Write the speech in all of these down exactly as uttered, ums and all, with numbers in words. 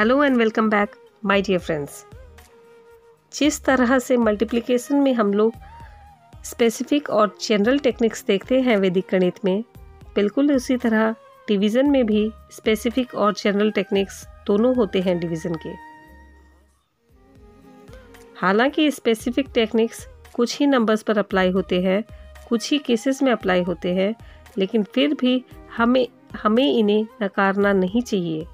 Hello and welcome back my dear friends. जिस तरह से मल्टीप्लिकेशन में हम लोग स्पेसिफिक और जनरल टेक्निक्स देखते हैं वैदिक गणित में, बिल्कुल उसी तरह डिवीज़न में भी स्पेसिफिक और जनरल टेक्निक्स दोनों होते हैं डिवीज़न के। हालांकि स्पेसिफिक टेक्निक्स कुछ ही नंबर्स पर अप्लाई होते हैं, कुछ ही केसेस में अप्लाई होते हैं, लेकिन फिर भी हमें हमें इन्हें नकारना नहीं चाहिए,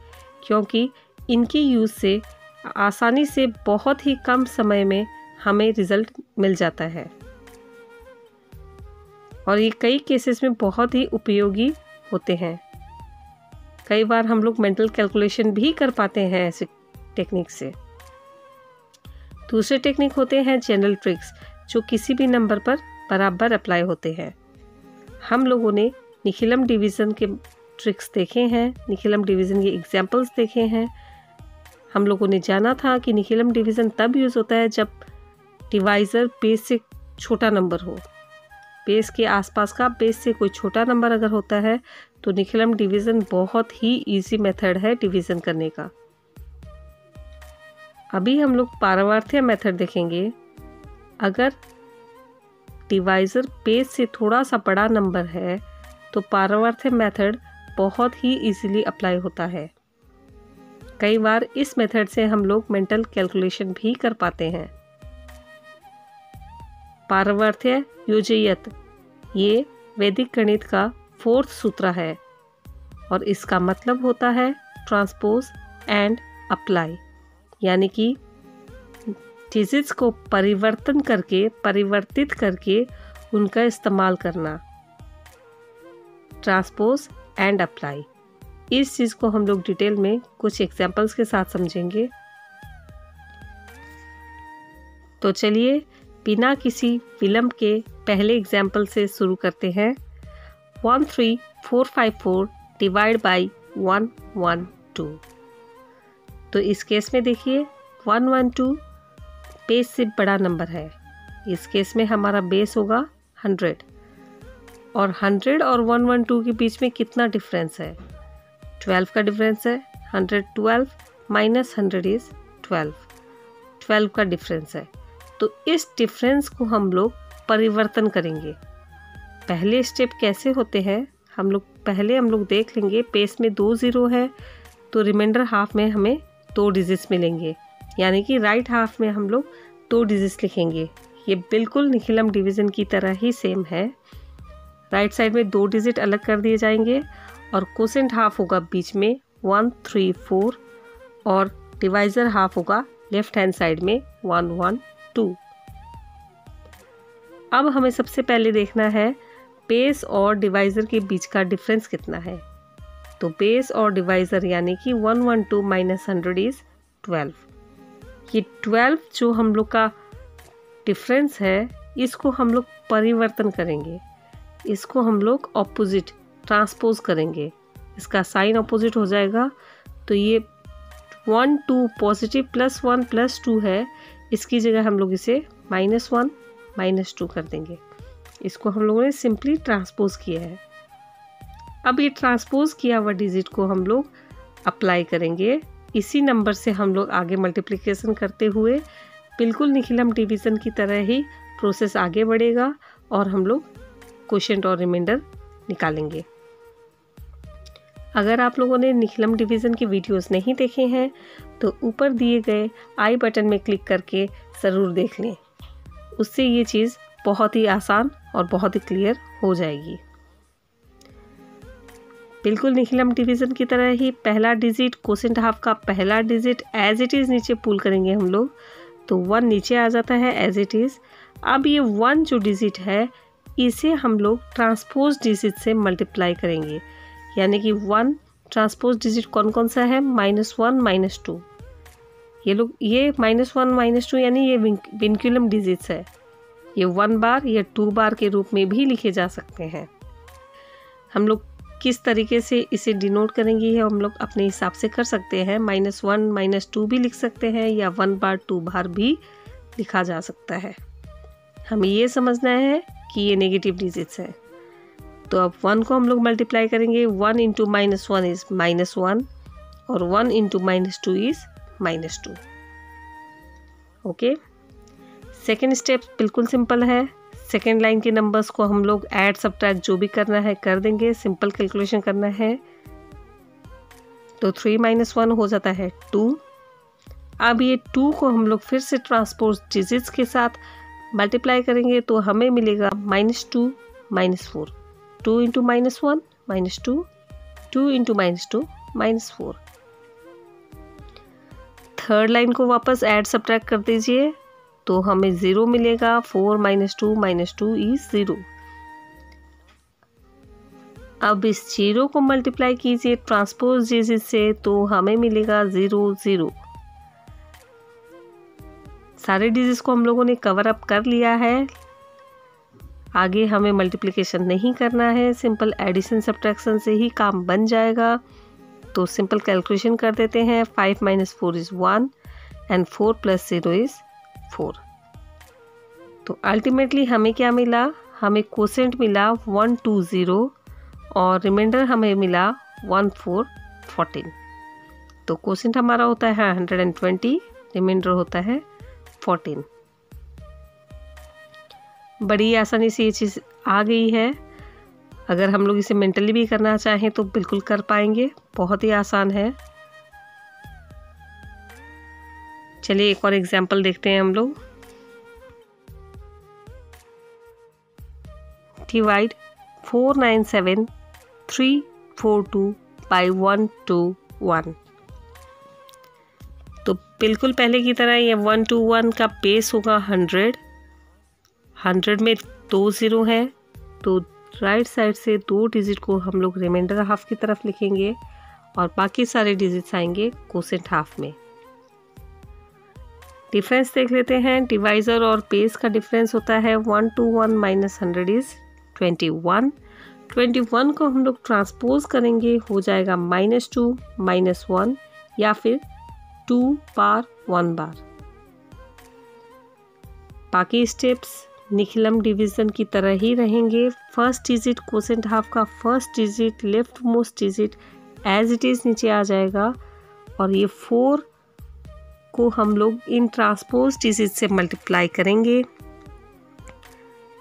क्योंकि इनकी यूज़ से आसानी से बहुत ही कम समय में हमें रिज़ल्ट मिल जाता है और ये कई केसेस में बहुत ही उपयोगी होते हैं। कई बार हम लोग मेंटल कैलकुलेशन भी कर पाते हैं ऐसे टेक्निक से। दूसरे टेक्निक होते हैं जनरल ट्रिक्स, जो किसी भी नंबर पर बराबर अप्लाई होते हैं। हम लोगों ने निखिलम डिवीज़न के ट्रिक्स देखे हैं, निखिलम डिवीज़न के एग्जाम्पल्स देखे हैं। हम लोगों ने जाना था कि निखिलम डिवीज़न तब यूज़ होता है जब डिवाइज़र बेस से छोटा नंबर हो, बेस के आसपास का बेस से कोई छोटा नंबर अगर होता है तो निखिलम डिवीज़न बहुत ही इजी मेथड है डिवीज़न करने का। अभी हम लोग पारावार्थ्य मेथड देखेंगे। अगर डिवाइज़र बेस से थोड़ा सा बड़ा नंबर है तो पारावार्थ्य मेथड बहुत ही इजीली अप्लाई होता है। कई बार इस मेथड से हम लोग मेंटल कैलकुलेशन भी कर पाते हैं। पारावार्थ्य योजयत ये वैदिक गणित का फोर्थ सूत्र है और इसका मतलब होता है ट्रांसपोज एंड अप्लाई, यानी कि चीज़ को परिवर्तन करके, परिवर्तित करके उनका इस्तेमाल करना। ट्रांसपोज एंड अप्लाई, इस चीज़ को हम लोग डिटेल में कुछ एग्जाम्पल्स के साथ समझेंगे। तो चलिए बिना किसी विलंब के पहले एग्जाम्पल से शुरू करते हैं। One three four five four divide by one one two. तो इस केस में देखिए वन वन टू बेस से बड़ा नंबर है। इस केस में हमारा बेस होगा हंड्रेड और हंड्रेड और वन वन टू के बीच में कितना डिफरेंस है? ट्वेल्व का डिफरेंस है। Hundred twelve minus hundred is twelve, twelve का डिफरेंस है। तो इस डिफरेंस को हम लोग परिवर्तन करेंगे। पहले स्टेप कैसे होते हैं हम लोग पहले हम लोग देख लेंगे। बेस में दो ज़ीरो है तो रिमाइंडर हाफ में हमें दो डिजिट्स मिलेंगे, यानी कि राइट हाफ में हम लोग दो डिजिट्स लिखेंगे। ये बिल्कुल निखिलम डिवीज़न की तरह ही सेम है। राइट साइड में दो डिजिट अलग कर दिए जाएंगे और कोसेंट हाफ होगा बीच में वन थ्री फोर और डिवाइज़र हाफ होगा लेफ्ट हैंड साइड में वन वन टू। अब हमें सबसे पहले देखना है बेस और डिवाइज़र के बीच का डिफरेंस कितना है। तो बेस और डिवाइज़र यानी कि one one two minus hundred is twelve. ये ट्वेल्व जो हम लोग का डिफरेंस है, इसको हम लोग परिवर्तन करेंगे, इसको हम लोग ऑपोजिट ट्रांसपोज करेंगे। इसका साइन ऑपोजिट हो जाएगा तो ये one two positive plus one plus two है, इसकी जगह हम लोग इसे माइनस वन माइनस टू कर देंगे। इसको हम लोगों ने सिंपली ट्रांसपोज किया है। अब ये ट्रांसपोज किया हुआ डिजिट को हम लोग अप्लाई करेंगे। इसी नंबर से हम लोग आगे मल्टीप्लिकेशन करते हुए बिल्कुल निखिलम डिवीज़न की तरह ही प्रोसेस आगे बढ़ेगा और हम लोग क्वोशंट और रिमाइंडर निकालेंगे। अगर आप लोगों ने निखिलम डिवीज़न के वीडियोस नहीं देखे हैं तो ऊपर दिए गए आई बटन में क्लिक करके ज़रूर देख लें, उससे ये चीज़ बहुत ही आसान और बहुत ही क्लियर हो जाएगी। बिल्कुल निखिलम डिवीज़न की तरह ही पहला डिजिट, कोसेंट हाफ का पहला डिजिट एज इट इज़ नीचे पुल करेंगे हम लोग तो वन नीचे आ जाता है एज इट इज़। अब ये वन जो डिजिट है इसे हम लोग ट्रांसपोज डिजिट से मल्टीप्लाई करेंगे, यानी कि वन ट्रांसपोज डिजिट कौन कौन सा है? Minus one minus two. ये लोग ये माइनस वन माइनस टू यानी ये विनक्यूलम डिजिट्स है। ये वन बार या टू बार के रूप में भी लिखे जा सकते हैं। हम लोग किस तरीके से इसे डिनोट करेंगे ये हम लोग अपने हिसाब से कर सकते हैं। माइनस वन माइनस टू भी लिख सकते हैं या वन बार टू बार भी लिखा जा सकता है। हमें ये समझना है कि ये नेगेटिव डिजिट्स है। तो अब वन को हम लोग मल्टीप्लाई करेंगे। One into minus one is minus one और one into minus two is minus two. Okay, second step बिल्कुल सिंपल है. सेकेंड लाइन के नंबर्स को हम लोग ऐड सबट्रैक्ट जो भी करना है कर देंगे, सिंपल कैलकुलेशन करना है. तो थ्री माइनस वन हो जाता है टू. अब ये टू को हम लोग फिर से ट्रांसपोज डिजिट्स के साथ मल्टीप्लाई करेंगे तो हमें मिलेगा minus two minus four. Two into minus one minus two, two into minus two minus four. Third line को वापस ऐड सब्ट्रैक्ट कर दीजिए तो हमें ज़ीरो मिलेगा. Four minus two minus two is zero. अब इस जीरो को मल्टीप्लाई कीजिए ट्रांसपोज डिजिट से तो हमें मिलेगा ज़ीरो ज़ीरो. सारे डिजिट्स को हम लोगों ने कवर अप कर लिया है. आगे हमें मल्टीप्लिकेशन नहीं करना है, सिंपल एडिशन सब्ट्रैक्शन से ही काम बन जाएगा. तो सिंपल कैलकुलेशन कर देते हैं. Five minus four is one and four plus zero is four. तो अल्टीमेटली हमें क्या मिला, हमें कोसेंट मिला वन टू ज़ीरो और रिमाइंडर हमें मिला वन फोर फोर्टीन. तो कोसेंट हमारा होता है हंड्रेड एंड ट्वेंटी, रिमाइंडर होता है फोर्टीन. बड़ी आसानी से ये चीज़ आ गई है. अगर हम लोग इसे मेंटली भी करना चाहें तो बिल्कुल कर पाएंगे, बहुत ही आसान है. चलिए एक और एग्जाम्पल देखते हैं हम लोग. Divide four nine seven three four two by one two one. तो बिल्कुल पहले की तरह ये वन टू वन का बेस होगा हंड्रेड. हंड्रेड में दो ज़ीरो हैं तो राइट साइड से दो डिजिट को हम लोग रिमाइंडर हाफ की तरफ लिखेंगे और बाकी सारे डिजिट्स आएंगे कोसेंट हाफ में. डिफरेंस देख लेते हैं. डिवाइज़र और बेस का डिफरेंस होता है one two one minus hundred is twenty one. Twenty one को हम लोग ट्रांसपोज करेंगे, हो जाएगा माइनस टू माइनस वन या फिर टू बार वन बार. बाकी स्टेप्स निखिलम डिवीज़न की तरह ही रहेंगे. फर्स्ट डिजिट कोसेंट हाफ का first digit left most digit as it is नीचे आ जाएगा और ये फोर को हम लोग इन ट्रांसपोज डिजिट से मल्टीप्लाई करेंगे.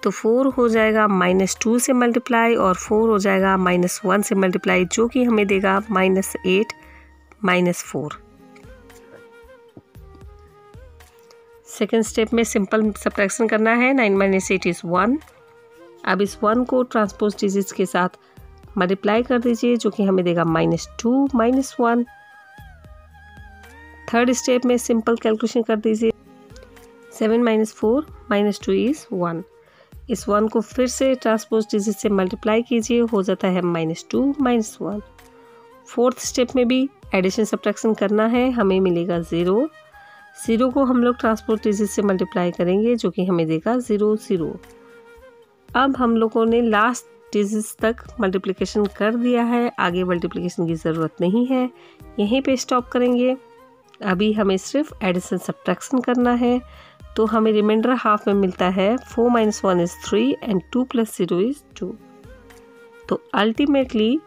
तो फोर हो जाएगा माइनस टू से मल्टीप्लाई और फोर हो जाएगा माइनस वन से मल्टीप्लाई जो कि हमें देगा minus eight minus four. Second step में सिंपल सब्ट्रैक्शन करना है. Nine minus eight is one. अब इस वन को ट्रांसपोज डिजिट्स के साथ मल्टीप्लाई कर दीजिए जो कि हमें देगा minus two minus one. Third step में सिंपल कैलकुलेशन कर दीजिए. Seven minus four minus two is one. इस वन को फिर से ट्रांसपोज डिजिट से मल्टीप्लाई कीजिए, हो जाता है minus two minus one. Fourth step में भी एडिशन सब्ट्रैक्शन करना है, हमें मिलेगा ज़ीरो. ज़ीरो को हम लोग ट्रांसपोर्ट डिजिट से मल्टीप्लाई करेंगे जो कि हमें देगा ज़ीरो ज़ीरो. अब हम लोगों ने लास्ट डिजिट्स तक मल्टीप्लिकेशन कर दिया है, आगे मल्टीप्लिकेशन की ज़रूरत नहीं है, यहीं पे स्टॉप करेंगे. अभी हमें सिर्फ एडिशन सब्ट्रैक्शन करना है. तो हमें रिमाइंडर हाफ में मिलता है four minus one is three and two plus zero is two. तो अल्टीमेटली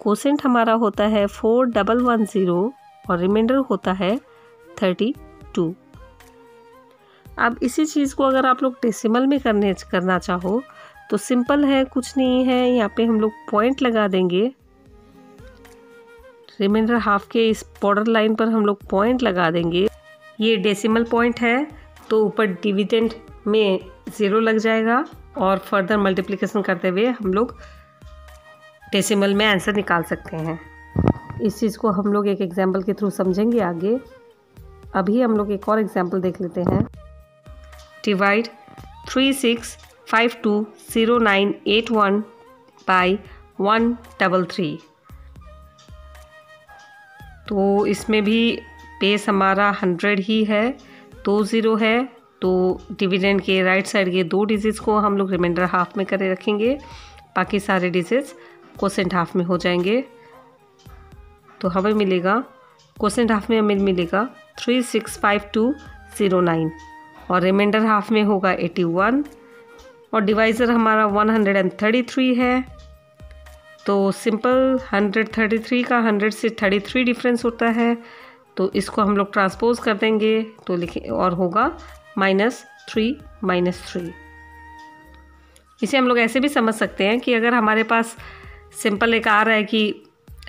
कोसेंट हमारा होता है फोर डबल वन ज़ीरो और रिमाइंडर होता है थर्टी टू. अब इसी चीज़ को अगर आप लोग डेसिमल में करने करना चाहो तो सिंपल है, कुछ नहीं है. यहाँ पे हम लोग पॉइंट लगा देंगे, रिमाइंडर हाफ के इस बॉर्डर लाइन पर हम लोग पॉइंट लगा देंगे. ये डेसिमल पॉइंट है तो ऊपर डिविडेंड में ज़ीरो लग जाएगा और फर्दर मल्टीप्लिकेशन करते हुए हम लोग डेसिमल में आंसर निकाल सकते हैं. इस चीज़ को हम लोग एक एग्जाम्पल के थ्रू समझेंगे आगे. अभी हम लोग एक और एग्जाम्पल देख लेते हैं. Divide three six five two zero nine eight one by one double three. तो इसमें भी बेस हमारा हंड्रेड ही है, दो ज़ीरो है तो डिविडेंड के राइट साइड के दो डिजिट्स को हम लोग रिमाइंडर हाफ में करे रखेंगे, बाकी सारे डिजिट्स कोसेंट हाफ में हो जाएंगे. तो हमें मिलेगा कोसेंट हाफ में हमें मिलेगा three six five two zero nine और रिमाइंडर हाफ में होगा एटी वन और डिवाइज़र हमारा one hundred and thirty three है तो सिंपल एक सौ तैंतीस का सौ से तैंतीस डिफरेंस होता है, तो इसको हम लोग ट्रांसपोज कर देंगे तो लिखें और होगा माइनस थ्री माइनस थ्री। इसे हम लोग ऐसे भी समझ सकते हैं कि अगर हमारे पास सिंपल एक आ रहा है कि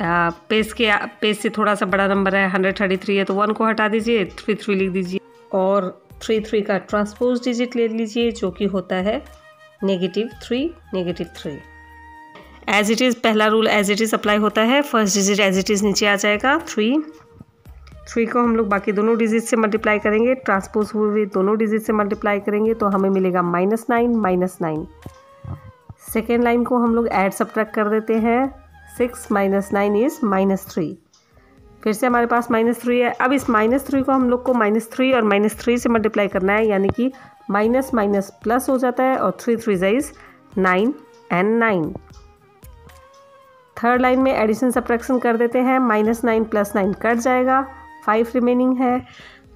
पेज के पेज से थोड़ा सा बड़ा नंबर है एक सौ तैंतीस है, तो वन को हटा दीजिए, थ्री थ्री लिख दीजिए और थ्री थ्री का ट्रांसपोज डिजिट ले लीजिए जो कि होता है negative three negative three. As it is पहला rule as it is apply होता है, first digit as it is नीचे आ जाएगा थ्री, थ्री को हम लोग बाकी दोनों डिजिट से मल्टीप्लाई करेंगे, ट्रांसपोज हुए हुए दोनों डिजिट से मल्टीप्लाई करेंगे तो हमें मिलेगा minus nine minus nine. Second line को हम लोग ऐड सब्ट्रैक्ट कर देते हैं, six minus nine is minus three, फिर से हमारे पास माइनस थ्री है। अब इस माइनस थ्री को हम लोग को माइनस थ्री और माइनस थ्री से मल्टीप्लाई करना है, यानी कि माइनस माइनस प्लस हो जाता है और थ्री थ्री जाइज nine and nine. Third line में एडिशन सब्ट्रैक्शन कर देते हैं, minus nine plus nine cut जाएगा, फाइव रिमेनिंग है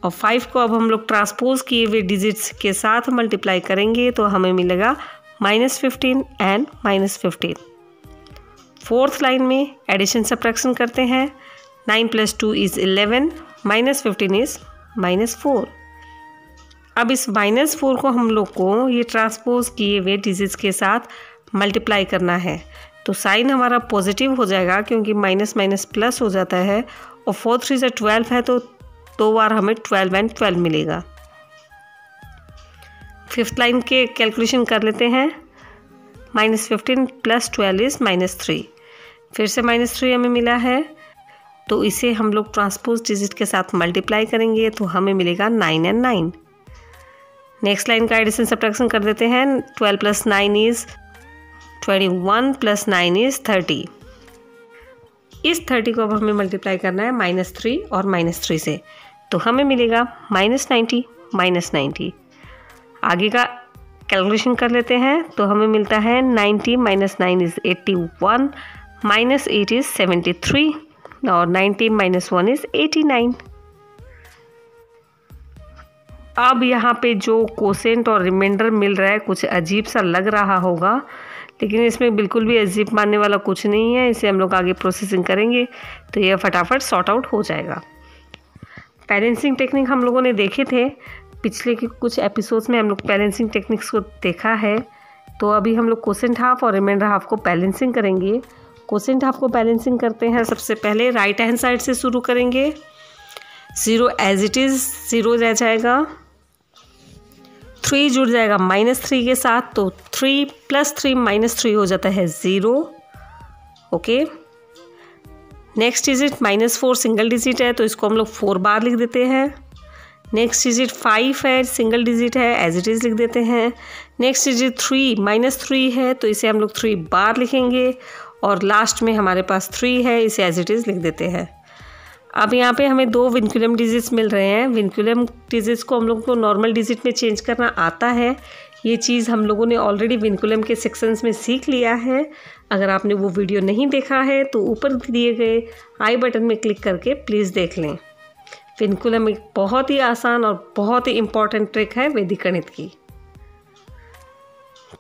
और फाइव को अब हम लोग ट्रांसपोज किए हुए डिजिट्स के साथ मल्टीप्लाई करेंगे तो हमें मिलेगा minus fifteen and minus fifteen. Fourth line में एडिशन सब्ट्रैक्शन करते हैं, nine plus two is eleven, minus fifteen is minus four. अब इस माइनस फोर को हम लोग को ये ट्रांसपोज किए हुए डिजिट्स के साथ मल्टीप्लाई करना है, तो साइन हमारा पॉजिटिव हो जाएगा क्योंकि माइनस माइनस प्लस हो जाता है और फोर थ्री से ट्वेल्व है तो दो बार हमें ट्वेल्व एंड ट्वेल्व मिलेगा। फिफ्थ लाइन के कैलकुलेशन कर लेते हैं, minus fifteen plus twelve is minus three, फिर से माइनस थ्री हमें मिला है तो इसे हम लोग ट्रांसपोज डिजिट के साथ मल्टीप्लाई करेंगे तो हमें मिलेगा nine and nine. Next line का एडिशन सब्ट्रैक्शन कर देते हैं, twelve plus nine is twenty one plus nine is thirty. इस थर्टी को अब हमें मल्टीप्लाई करना है माइनस थ्री और माइनस थ्री से, तो हमें मिलेगा माइनस नाइन्टी माइनस नाइन्टी। आगे का कैलकुलेशन कर लेते हैं तो हमें मिलता है ninety minus nine is eighty one, minus eight is seventy three और ninety minus one is eighty nine. अब यहाँ पे जो कोसेंट और रिमाइंडर मिल रहा है कुछ अजीब सा लग रहा होगा, लेकिन इसमें बिल्कुल भी अजीब मानने वाला कुछ नहीं है, इसे हम लोग आगे प्रोसेसिंग करेंगे तो यह फटाफट सॉर्ट आउट हो जाएगा। बैलेंसिंग टेक्निक हम लोगों ने देखे थे पिछले के कुछ एपिसोड्स में, हम लोग बैलेंसिंग टेक्निक्स को देखा है, तो अभी हम लोग कोसेंट हाफ और रिमाइंडर हाफ को बैलेंसिंग करेंगे। कोसेंट हाफ को बैलेंसिंग करते हैं, सबसे पहले राइट हैंड साइड से शुरू करेंगे, zero as it is zero रह जाएगा, थ्री जुड़ जाएगा माइनस थ्री के साथ तो three plus three minus three हो जाता है zero. Okay, next digit minus four single digit है तो इसको हम लोग फोर बार लिख देते हैं। नेक्स्ट डिजिट फाइव है सिंगल डिजिट है एज इट इज़ लिख देते हैं। Next digit three minus three है तो इसे हम लोग थ्री बार लिखेंगे और लास्ट में हमारे पास थ्री है, इसे एज इट इज़ लिख देते हैं। अब यहाँ पे हमें दो विनकुलम डिजिट्स मिल रहे हैं, विनकुलम डिजिट्स को हम लोग को नॉर्मल डिजिट में चेंज करना आता है, ये चीज़ हम लोगों ने ऑलरेडी विनकुलम के सेक्शंस में सीख लिया है। अगर आपने वो वीडियो नहीं देखा है तो ऊपर दिए गए आई बटन में क्लिक करके प्लीज़ देख लें। विनकुलम एक बहुत ही आसान और बहुत ही इम्पॉर्टेंट ट्रिक है वैदिक गणित की,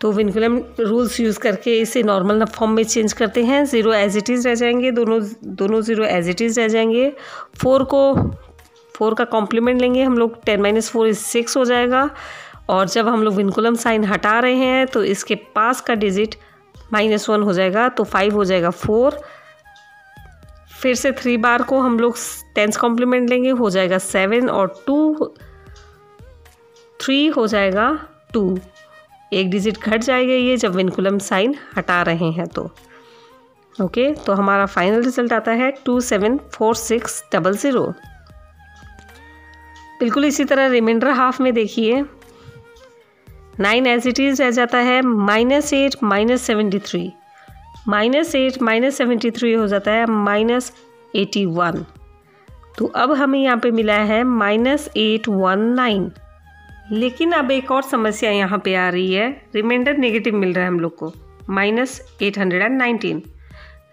तो विनकुलम रूल्स यूज़ करके इसे नॉर्मल फॉर्म में चेंज करते हैं। ज़ीरो एज इट इज़ रह जाएंगे, दोनों दोनों ज़ीरो एज इट इज़ रह जाएंगे। फोर को फोर का कॉम्प्लीमेंट लेंगे हम लोग, ten minus four is six हो जाएगा और जब हम लोग विनकुलम साइन हटा रहे हैं तो इसके पास का डिजिट माइनस वन हो जाएगा तो फाइव हो जाएगा फोर। फिर से थ्री बार को हम लोग टेंस कॉम्प्लीमेंट लेंगे, हो जाएगा सेवन और टू थ्री हो जाएगा टू, एक डिजिट घट जाएगा ये जब विनकुलम साइन हटा रहे हैं तो। ओके, तो हमारा फाइनल रिजल्ट आता है two seven four six double zero. बिल्कुल इसी तरह रिमाइंडर हाफ में देखिए, नाइन एज इट इज़ रह जाता है, minus eight minus seventy three, minus eight minus seventy three हो जाता है माइनस एटी वन, तो अब हमें यहाँ पे मिला है माइनस एट वन नाइन। लेकिन अब एक और समस्या यहाँ पे आ रही है, रिमाइंडर नेगेटिव मिल रहा है हम लोग को minus eight hundred and nineteen.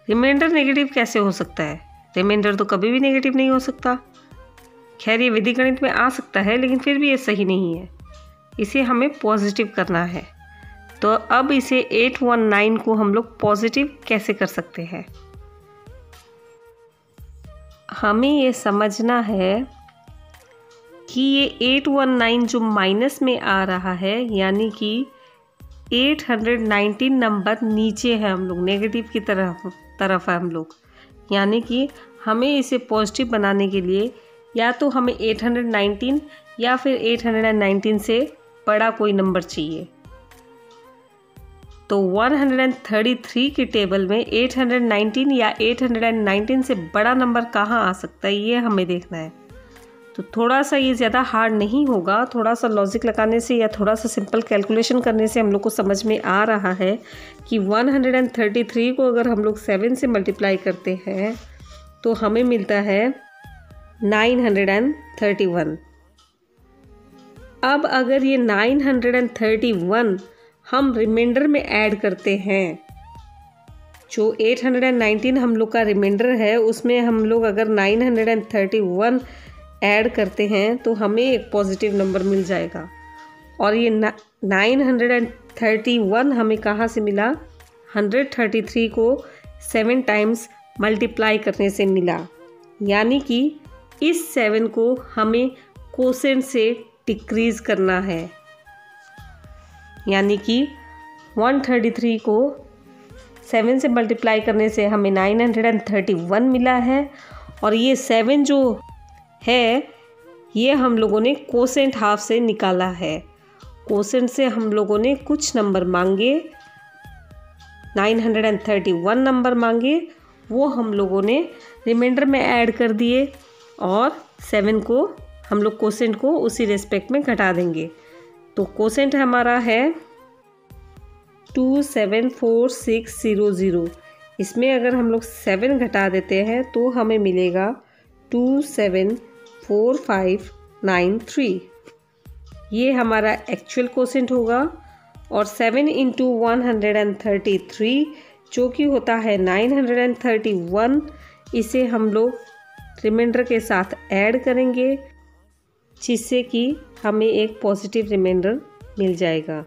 Remainder negative कैसे हो सकता है, रिमाइंडर तो कभी भी नेगेटिव नहीं हो सकता। खैर ये वैदिक गणित में आ सकता है लेकिन फिर भी ये सही नहीं है, इसे हमें पॉजिटिव करना है। तो अब इसे आठ सौ उन्नीस को हम लोग पॉजिटिव कैसे कर सकते हैं, हमें ये समझना है कि ये आठ सौ उन्नीस जो माइनस में आ रहा है यानी कि आठ सौ उन्नीस नंबर नीचे है, हम लोग नेगेटिव की तरफ तरफ है हम लोग, यानी कि हमें इसे पॉजिटिव बनाने के लिए या तो हमें आठ सौ उन्नीस या फिर आठ सौ उन्नीस से बड़ा कोई नंबर चाहिए। तो एक सौ तैंतीस के टेबल में आठ सौ उन्नीस या आठ सौ उन्नीस से बड़ा नंबर कहाँ आ सकता है ये हमें देखना है। तो थोड़ा सा ये ज़्यादा हार्ड नहीं होगा, थोड़ा सा लॉजिक लगाने से या थोड़ा सा सिंपल कैलकुलेशन करने से हम लोग को समझ में आ रहा है कि एक सौ तैंतीस को अगर हम लोग सात से मल्टीप्लाई करते हैं तो हमें मिलता है नौ सौ इकतीस। अब अगर ये नौ सौ इकतीस हम रिमाइंडर में ऐड करते हैं, जो आठ सौ उन्नीस हम लोग का रिमाइंडर है उसमें हम लोग अगर नौ सौ इकतीस ऐड करते हैं तो हमें एक पॉजिटिव नंबर मिल जाएगा। और ये नौ सौ इकतीस हमें कहाँ से मिला, एक सौ तैंतीस को सेवन टाइम्स मल्टीप्लाई करने से मिला, यानी कि इस सेवन को हमें कोसेंट से डिक्रीज़ करना है, यानी कि एक सौ तैंतीस को सेवन से मल्टीप्लाई करने से हमें नौ सौ इकतीस मिला है और ये सेवन जो है ये हम लोगों ने कोसेंट हाफ से निकाला है। कोसेंट से हम लोगों ने कुछ नंबर मांगे, नौ सौ इकतीस नंबर मांगे, वो हम लोगों ने रिमाइंडर में ऐड कर दिए और सेवन को हम लोग कोसेंट को उसी रेस्पेक्ट में घटा देंगे। तो कोसेंट हमारा है two seven four six zero zero, इसमें अगर हम लोग सेवन घटा देते हैं तो हमें मिलेगा two seven four five nine three. ये हमारा एक्चुअल कोसेंट होगा और seven into one hundred and thirty three जो कि होता है nine hundred and thirty one, इसे हम लोग रिमाइंडर के साथ ऐड करेंगे जिससे कि हमें एक पॉजिटिव रिमाइंडर मिल जाएगा,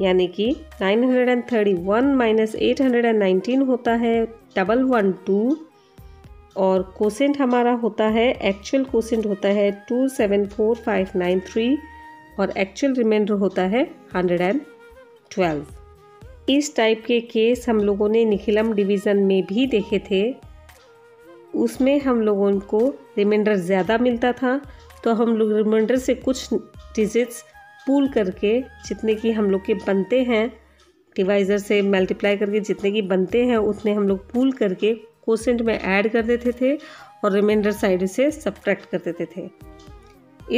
यानी कि नौ सौ इकतीस माइनस आठ सौ उन्नीस होता है डबल वन टू, और कोसेंट हमारा होता है, एक्चुअल कोसेंट होता है two seven four five nine three और एक्चुअल रिमाइंडर होता है एक सौ बारह। इस टाइप के केस हम लोगों ने निखिलम डिवीज़न में भी देखे थे, उसमें हम लोगों को रिमाइंडर ज़्यादा मिलता था तो हम लोग रिमाइंडर से कुछ डिजिट्स पूल करके जितने की हम लोग के बनते हैं, डिवाइज़र से मल्टीप्लाई करके जितने की बनते हैं उतने हम लोग पूल करके कोसेंट में ऐड कर देते थे और रिमाइंडर साइड से सब्ट्रैक्ट कर देते थे।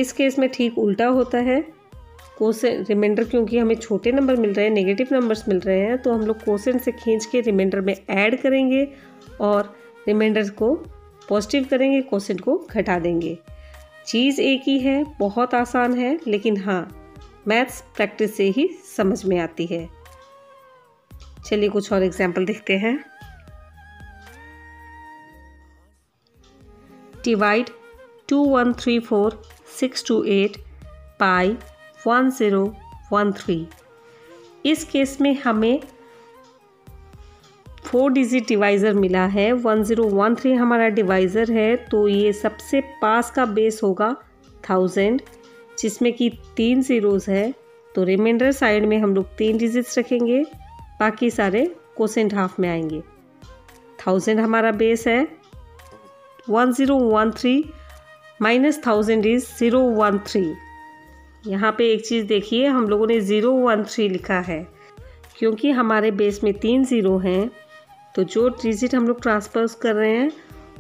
इस केस में ठीक उल्टा होता है, कोसेंट रिमाइंडर क्योंकि हमें छोटे नंबर मिल रहे हैं, नेगेटिव नंबर्स मिल रहे हैं, तो हम लोग कोसेंट से खींच के रिमाइंडर में ऐड करेंगे और रिमाइंडर को पॉजिटिव करेंगे, कोसेंट को घटा देंगे। चीज़ एक ही है, बहुत आसान है, लेकिन हाँ मैथ्स प्रैक्टिस से ही समझ में आती है। चलिए कुछ और एग्जाम्पल देखते हैं। Divide two one three four six two eight by one zero one three. इस केस में हमें फोर डिजिट डिवाइज़र मिला है, वन ज़ीरो वन थ्री हमारा डिवाइज़र है, तो ये सबसे पास का बेस होगा थाउजेंड जिसमें कि तीन ज़ीरोज़ है, तो रिमाइंडर साइड में हम लोग तीन डिजिट्स रखेंगे, बाकी सारे कोसेंट हाफ में आएंगे। थाउजेंड हमारा बेस है, one zero one three minus thousand is zero one three. यहाँ पे एक चीज़ देखिए, हम लोगों ने ज़ीरो वन थ्री लिखा है क्योंकि हमारे बेस में तीन ज़ीरो हैं, तो जो डिजिट हम लोग ट्रांसफर कर रहे हैं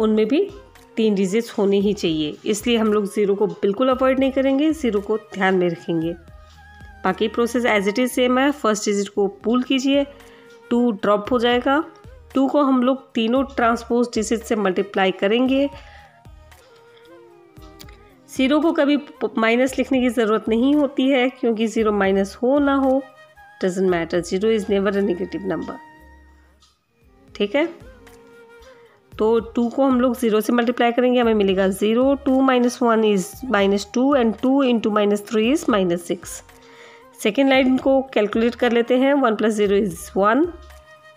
उनमें भी तीन डिजिट्स होने ही चाहिए, इसलिए हम लोग ज़ीरो को बिल्कुल अवॉइड नहीं करेंगे, ज़ीरो को ध्यान में रखेंगे। बाकी process as it is same है, फर्स्ट डिजिट को पुल कीजिए, टू ड्रॉप हो जाएगा, टू को हम लोग तीनों ट्रांसपोज डिजिट से मल्टीप्लाई करेंगे। ज़ीरो को कभी माइनस लिखने की ज़रूरत नहीं होती है क्योंकि ज़ीरो माइनस हो ना हो doesn't matter, zero is never a negative number, ठीक है। तो टू को हम लोग ज़ीरो से मल्टीप्लाई करेंगे, हमें मिलेगा zero, two minus one is minus two and two into minus three is minus six. Second line को कैलकुलेट कर लेते हैं, one plus zero is one.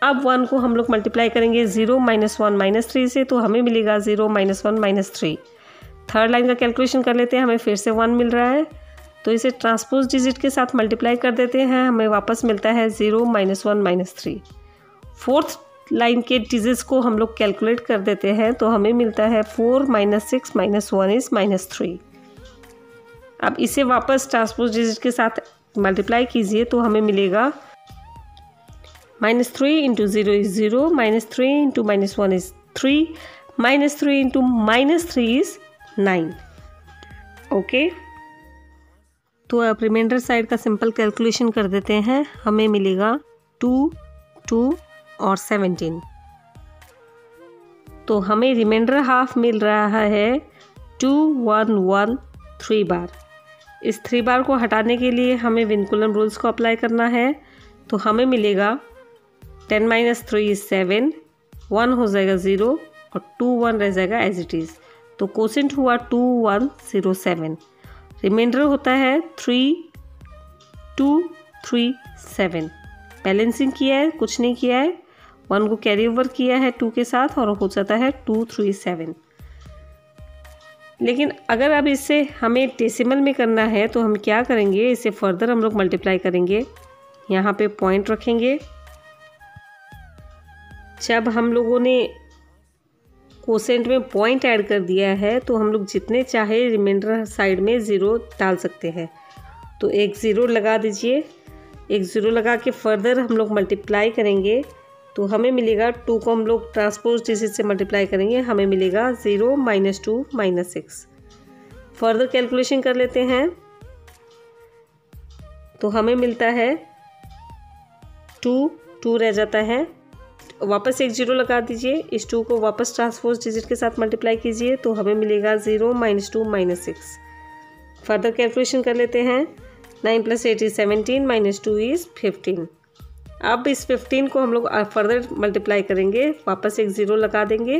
अब वन को हम लोग मल्टीप्लाई करेंगे zero minus one minus three से, तो हमें मिलेगा zero minus one minus three. Third line का कैलकुलेशन कर लेते हैं, हमें फिर से वन मिल रहा है, तो इसे ट्रांसपोज डिजिट के साथ मल्टीप्लाई कर देते हैं, हमें वापस मिलता है zero minus one minus three. Fourth line के डिजिट्स को हम लोग कैलकुलेट कर देते हैं, तो हमें मिलता है four minus six minus one is minus three. अब इसे वापस ट्रांसपोज डिजिट के साथ मल्टीप्लाई कीजिए, तो हमें मिलेगा minus three into zero is zero, minus three into minus one is three, minus three into minus three is nine. Okay, तो अब रिमाइंडर साइड का सिंपल कैलकुलेशन कर देते हैं, हमें मिलेगा टू, टू और सेवेंटीन। तो हमें रिमाइंडर हाफ मिल रहा है two one one three bar. इस थ्री बार को हटाने के लिए हमें विनकुलम रूल्स को अप्लाई करना है, तो हमें मिलेगा ten minus three is seven, one हो जाएगा ज़ीरो और टू वन रह जाएगा एज इट इज़, तो कोसेंट हुआ two one zero seven. Remainder होता है three two three seven. Balancing किया है, कुछ नहीं किया है, वन को कैरी ओवर किया है टू के साथ और हो जाता है टू थ्री सेवन। लेकिन अगर अब इसे हमें डेसिमल में करना है तो हम क्या करेंगे, इसे फर्दर हम लोग मल्टीप्लाई करेंगे, यहाँ पे पॉइंट रखेंगे। जब हम लोगों ने कोसेंट में पॉइंट ऐड कर दिया है तो हम लोग जितने चाहे रिमाइंडर साइड में ज़ीरो डाल सकते हैं, तो एक ज़ीरो लगा दीजिए। एक ज़ीरो लगा के फर्दर हम लोग मल्टीप्लाई करेंगे, तो हमें मिलेगा टू को हम लोग ट्रांसपोज डिजिट से मल्टीप्लाई करेंगे, हमें मिलेगा zero minus two minus six. Further calculation कर लेते हैं, तो हमें मिलता है टू, टू रह जाता है, वापस एक ज़ीरो लगा दीजिए, इस टू को वापस ट्रांसपोज डिजिट के साथ मल्टीप्लाई कीजिए, तो हमें मिलेगा zero minus two minus six. Further calculation कर लेते हैं, nine plus eight is seventeen, minus two is fifteen. अब इस फिफ्टीन को हम लोग फर्दर मल्टीप्लाई करेंगे, वापस एक ज़ीरो लगा देंगे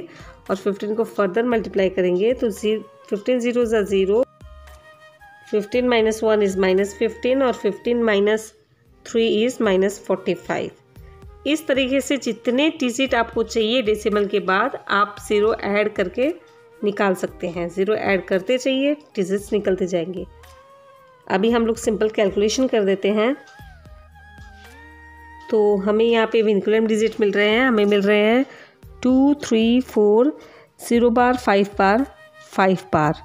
और फिफ्टीन को फर्दर मल्टीप्लाई करेंगे, तो जी fifteen zero is zero, fifteen minus one is minus fifteen और fifteen minus three is minus forty five. इस तरीके से जितने डिजिट आपको चाहिए डेसिमल के बाद आप ज़ीरो ऐड करके निकाल सकते हैं, ज़ीरो ऐड करते चाहिए, डिजिट्स निकलते जाएंगे। अभी हम लोग सिंपल कैलकुलेशन कर देते हैं, तो हमें यहाँ पे विनकुलम डिजिट मिल रहे हैं, हमें मिल रहे हैं two, three, four, zero bar, five bar, five bar.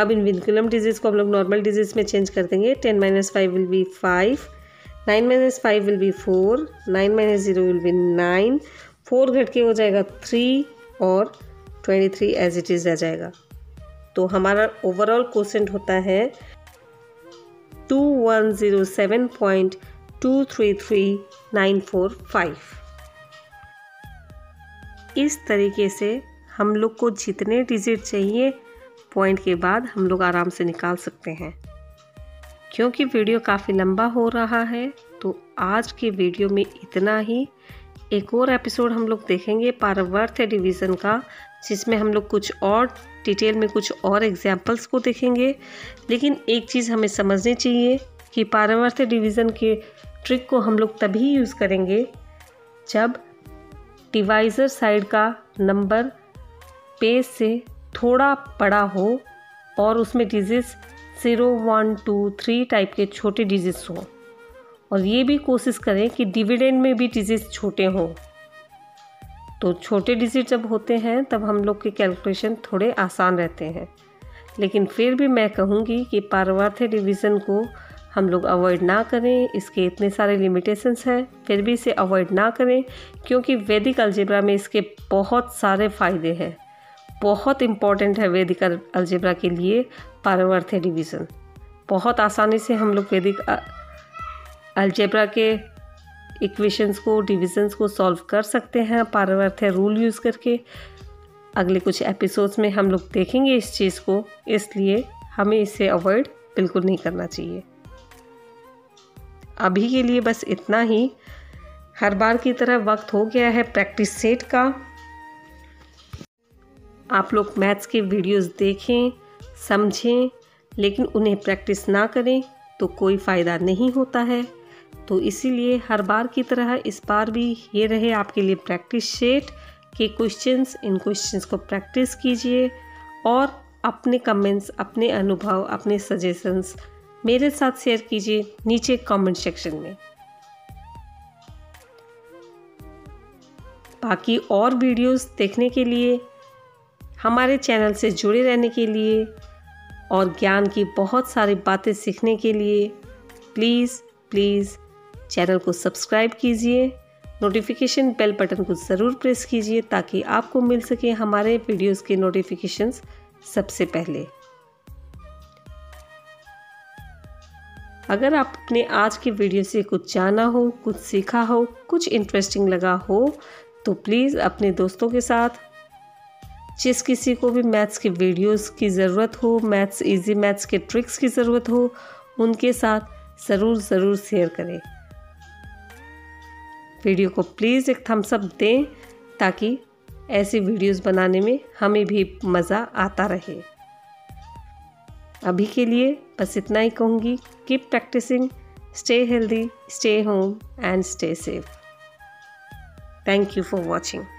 अब इन विनकुलम डिजिट्स को हम लोग नॉर्मल डिजिट्स में चेंज कर देंगे। Ten minus five will be five, nine minus five will be four, nine minus zero will be nine, four घट के हो जाएगा थ्री और twenty three as it is रह जाएगा। तो हमारा ओवरऑल कोसेंट होता है two one zero seven point two three three nine four five. इस तरीके से हम लोग को जितने डिजिट चाहिए पॉइंट के बाद हम लोग आराम से निकाल सकते हैं। क्योंकि वीडियो काफ़ी लंबा हो रहा है तो आज के वीडियो में इतना ही। एक और एपिसोड हम लोग देखेंगे पारवर्त्य डिवीज़न का, जिसमें हम लोग कुछ और डिटेल में कुछ और एग्जाम्पल्स को देखेंगे। लेकिन एक चीज़ हमें समझनी चाहिए कि पारवर्त्य डिवीज़न के ट्रिक को हम लोग तभी यूज़ करेंगे जब डिवाइज़र साइड का नंबर पेज से थोड़ा बड़ा हो और उसमें digits zero one two three type के छोटे डिजिट्स हों, और ये भी कोशिश करें कि डिविडेंड में भी डिजिट्स छोटे हों। तो छोटे डिजिट जब होते हैं तब हम लोग के कैलकुलेशन थोड़े आसान रहते हैं। लेकिन फिर भी मैं कहूँगी कि पारवर्त्य डिवीज़न को हम लोग अवॉइड ना करें, इसके इतने सारे लिमिटेशंस हैं, फिर भी इसे अवॉइड ना करें, क्योंकि वैदिक अलजेब्रा में इसके बहुत सारे फ़ायदे हैं। बहुत इम्पॉर्टेंट है वैदिक अलजेब्रा के लिए पारवर्त्य डिवीज़न। बहुत आसानी से हम लोग वैदिक अलजेब्रा के इक्वेशंस को, डिविजन्स को सॉल्व कर सकते हैं पारवर्त्य रूल यूज़ करके। अगले कुछ एपिसोड्स में हम लोग देखेंगे इस चीज़ को, इसलिए हमें इसे अवॉइड बिल्कुल नहीं करना चाहिए। अभी के लिए बस इतना ही। हर बार की तरह वक्त हो गया है प्रैक्टिस सेट का। आप लोग मैथ्स के वीडियोस देखें, समझें, लेकिन उन्हें प्रैक्टिस ना करें, तो कोई फ़ायदा नहीं होता है। तो इसीलिए हर बार की तरह इस बार भी ये रहे आपके लिए प्रैक्टिस शीट के क्वेश्चंस। इन क्वेश्चंस को प्रैक्टिस कीजिए और अपने कमेंट्स, अपने अनुभव, अपने सजेशंस मेरे साथ शेयर कीजिए नीचे कमेंट सेक्शन में। बाकी और वीडियोस देखने के लिए, हमारे चैनल से जुड़े रहने के लिए और ज्ञान की बहुत सारी बातें सीखने के लिए प्लीज़ प्लीज़ चैनल को सब्सक्राइब कीजिए, नोटिफिकेशन बेल बटन को ज़रूर प्रेस कीजिए ताकि आपको मिल सके हमारे वीडियोस के नोटिफिकेशंस सबसे पहले। अगर आपने आज के वीडियो से कुछ जाना हो, कुछ सीखा हो, कुछ इंटरेस्टिंग लगा हो तो प्लीज़ अपने दोस्तों के साथ, जिस किसी को भी मैथ्स के वीडियोस की ज़रूरत हो, मैथ्स इजी मैथ्स के ट्रिक्स की ज़रूरत हो, उनके साथ ज़रूर ज़रूर शेयर करें। वीडियो को प्लीज़ एक थम्स अप दें ताकि ऐसी वीडियोस बनाने में हमें भी मज़ा आता रहे। अभी के लिए बस इतना ही कहूँगी। Keep practising, stay healthy, stay home and stay safe. Thank you for watching.